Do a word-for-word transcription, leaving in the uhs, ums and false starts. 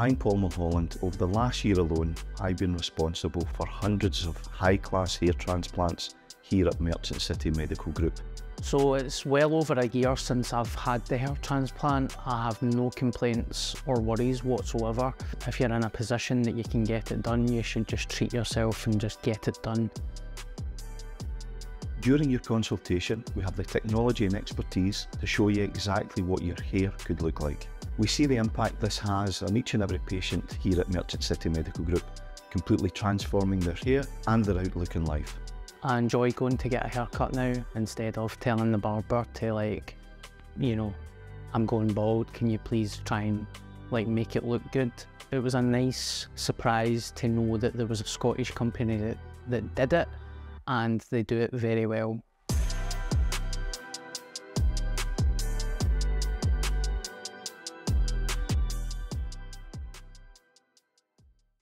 I'm Paul Mulholland. Over the last year alone, I've been responsible for hundreds of high-class hair transplants here at Merchant City Medical Group. So it's well over a year since I've had the hair transplant. I have no complaints or worries whatsoever. If you're in a position that you can get it done, you should just treat yourself and just get it done. During your consultation, we have the technology and expertise to show you exactly what your hair could look like. We see the impact this has on each and every patient here at Merchant City Medical Group, completely transforming their hair and their outlook in life. I enjoy going to get a haircut now instead of telling the barber to, like, you know, I'm going bald, can you please try and like make it look good. It was a nice surprise to know that there was a Scottish company that, that did it, and they do it very well.